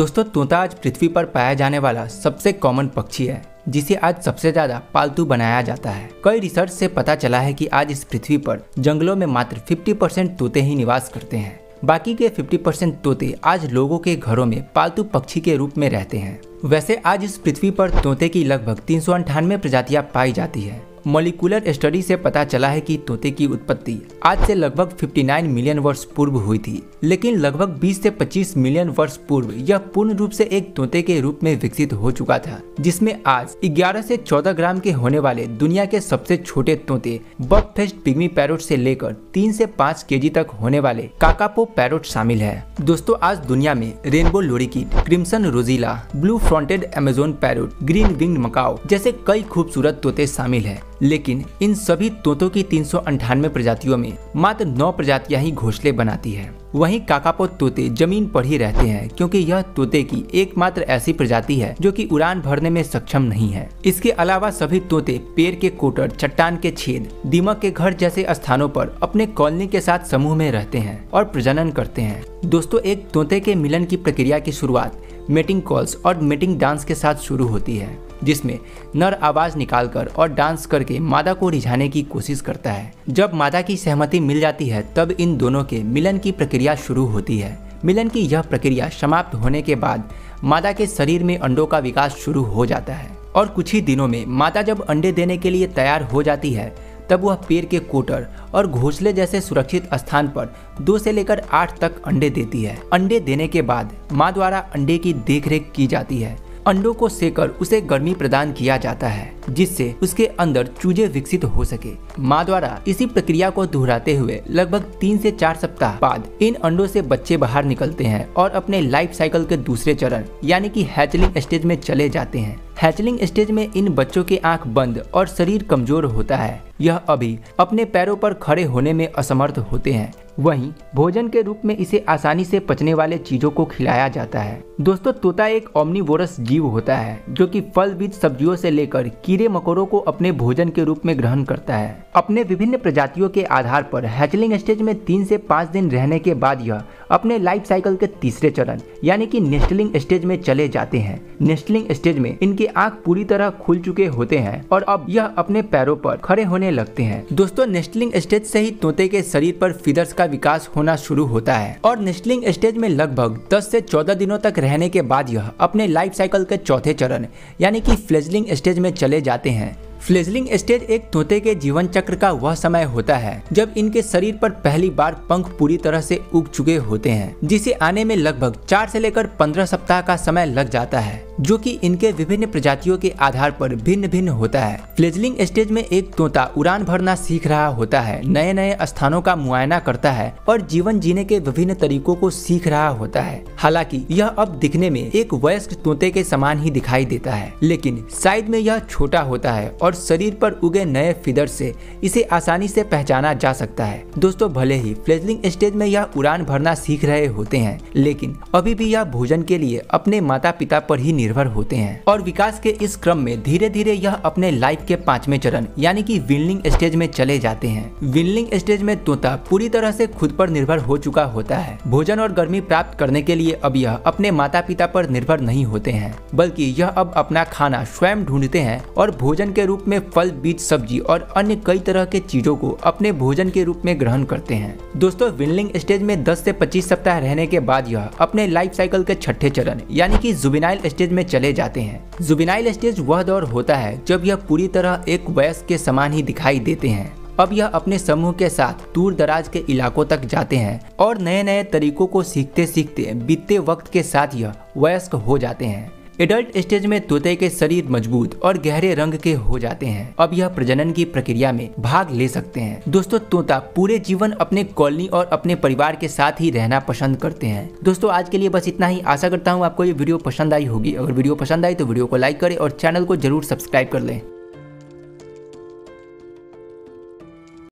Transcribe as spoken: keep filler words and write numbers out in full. दोस्तों तोता आज पृथ्वी पर पाया जाने वाला सबसे कॉमन पक्षी है जिसे आज सबसे ज्यादा पालतू बनाया जाता है। कई रिसर्च से पता चला है कि आज इस पृथ्वी पर जंगलों में मात्र पचास परसेंट तोते ही निवास करते हैं। बाकी के पचास परसेंट तोते आज लोगों के घरों में पालतू पक्षी के रूप में रहते हैं। वैसे आज इस पृथ्वी पर तोते की लगभग तीन सौ अंठानवे प्रजातियाँ पाई जाती है। मॉलिक्यूलर स्टडी से पता चला है कि तोते की उत्पत्ति आज से लगभग उनसठ मिलियन वर्ष पूर्व हुई थी, लेकिन लगभग बीस से पच्चीस मिलियन वर्ष पूर्व यह पूर्ण रूप से एक तोते के रूप में विकसित हो चुका था, जिसमें आज ग्यारह से चौदह ग्राम के होने वाले दुनिया के सबसे छोटे तोते बर्ड फेस्ट पिग्मी पैरोट से लेकर तीन से पाँच केजी तक होने वाले काकापो पैरोट शामिल है। दोस्तों आज दुनिया में rainbow lorikeet, crimson rosella, blue fronted Amazon parrot, green wing macaw जैसे कई खूबसूरत तोते शामिल है, लेकिन इन सभी तोतों की तीन सौ अंठानवे प्रजातियों में मात्र नौ प्रजातियां ही घोंसले बनाती है। वहीं काकापो तोते जमीन पर ही रहते हैं क्योंकि यह तोते की एकमात्र ऐसी प्रजाति है जो कि उड़ान भरने में सक्षम नहीं है। इसके अलावा सभी तोते पेड़ के कोटर, चट्टान के छेद, दीमक के घर जैसे स्थानों पर अपने कॉलोनी के साथ समूह में रहते हैं और प्रजनन करते हैं। दोस्तों एक तोते के मिलन की प्रक्रिया की शुरुआत मेटिंग कॉल्स और मेटिंग डांस के साथ शुरू होती है, जिसमें नर आवाज निकालकर और डांस करके मादा को रिझाने की कोशिश करता है। जब मादा की सहमति मिल जाती है तब इन दोनों के मिलन की प्रक्रिया शुरू होती है। मिलन की यह प्रक्रिया समाप्त होने के बाद मादा के शरीर में अंडों का विकास शुरू हो जाता है और कुछ ही दिनों में मादा जब अंडे देने के लिए तैयार हो जाती है तब वह पेड़ के कोटर और घोंसले जैसे सुरक्षित स्थान पर दो से लेकर आठ तक अंडे देती है। अंडे देने के बाद माँ द्वारा अंडे की देखरेख की जाती है। अंडों को सेकर उसे गर्मी प्रदान किया जाता है जिससे उसके अंदर चूजे विकसित हो सके। माँ द्वारा इसी प्रक्रिया को दोहराते हुए लगभग तीन से चार सप्ताह बाद इन अंडों से बच्चे बाहर निकलते हैं और अपने लाइफ साइकिल के दूसरे चरण यानी कि हैचलिंग स्टेज में चले जाते हैं। हैचलिंग स्टेज में इन बच्चों के आंख बंद और शरीर कमजोर होता है। यह अभी अपने पैरों पर खड़े होने में असमर्थ होते हैं। वहीं भोजन के रूप में इसे आसानी से पचने वाले चीजों को खिलाया जाता है। दोस्तों तोता एक ओमनीवोरस जीव होता है जो कि फल, बीज, सब्जियों से लेकर कीड़े मकोड़ों को अपने भोजन के रूप में ग्रहण करता है। अपने विभिन्न प्रजातियों के आधार पर हैचलिंग स्टेज में तीन से पाँच दिन रहने के बाद यह अपने लाइफ साइकिल के तीसरे चरण यानी कि नेस्टलिंग स्टेज में चले जाते हैं। नेस्टलिंग स्टेज में इनके आँख पूरी तरह खुल चुके होते हैं और अब यह अपने पैरों पर खड़े होने लगते हैं। दोस्तों नेस्टलिंग स्टेज से ही तोते के शरीर पर फीदर्स का विकास होना शुरू होता है और नेस्टलिंग स्टेज में लगभग दस से चौदह दिनों तक रहने के बाद यह अपने लाइफ साइकिल के चौथे चरण यानी कि फ्लेजलिंग स्टेज में चले जाते हैं। फ्लेजलिंग स्टेज एक तोते के जीवन चक्र का वह समय होता है जब इनके शरीर पर पहली बार पंख पूरी तरह से उग चुके होते हैं, जिसे आने में लगभग चार से लेकर पंद्रह सप्ताह का समय लग जाता है, जो कि इनके विभिन्न प्रजातियों के आधार पर भिन्न भिन्न होता है। फ्लेजलिंग स्टेज में एक तोता उड़ान भरना सीख रहा होता है, नए नए स्थानों का मुआयना करता है और जीवन जीने के विभिन्न तरीकों को सीख रहा होता है। हालांकि यह अब दिखने में एक वयस्क तोते के समान ही दिखाई देता है, लेकिन साइज में यह छोटा होता है और शरीर पर उगे नए फिदर से इसे आसानी से पहचाना जा सकता है। दोस्तों भले ही फ्लेजलिंग स्टेज में यह उड़ान भरना सीख रहे होते हैं, लेकिन अभी भी यह भोजन के लिए अपने माता पिता पर ही निर्भर होते हैं और विकास के इस क्रम में धीरे धीरे यह अपने लाइफ के पांचवें चरण यानी कि विनलिंग स्टेज में चले जाते हैं। विनलिंग स्टेज में तोता पूरी तरह से खुद पर निर्भर हो चुका होता है। भोजन और गर्मी प्राप्त करने के लिए अब यह अपने माता पिता पर निर्भर नहीं होते हैं, बल्कि यह अब अपना खाना स्वयं ढूंढते हैं और भोजन के रूप में फल, बीज, सब्जी और अन्य कई तरह के चीजों को अपने भोजन के रूप में ग्रहण करते हैं। दोस्तों विनलिंग स्टेज में दस से पच्चीस सप्ताह रहने के बाद यह अपने लाइफ साइकिल के छठे चरण यानी कि जुबिनाइल स्टेज में चले जाते हैं। जुबिनाइल स्टेज वह दौर होता है जब यह पूरी तरह एक वयस्क के समान ही दिखाई देते हैं। अब यह अपने समूह के साथ दूर दराज के इलाकों तक जाते हैं और नए नए तरीकों को सीखते सीखते बीतते वक्त के साथ यह वयस्क हो जाते हैं। एडल्ट स्टेज में तोते के शरीर मजबूत और गहरे रंग के हो जाते हैं। अब यह प्रजनन की प्रक्रिया में भाग ले सकते हैं। दोस्तों तोता पूरे जीवन अपने कॉलोनी और अपने परिवार के साथ ही रहना पसंद करते हैं। दोस्तों आज के लिए बस इतना ही। आशा करता हूँ आपको ये वीडियो पसंद आई होगी। अगर वीडियो पसंद आई तो वीडियो को लाइक करें और चैनल को जरूर सब्सक्राइब कर लें।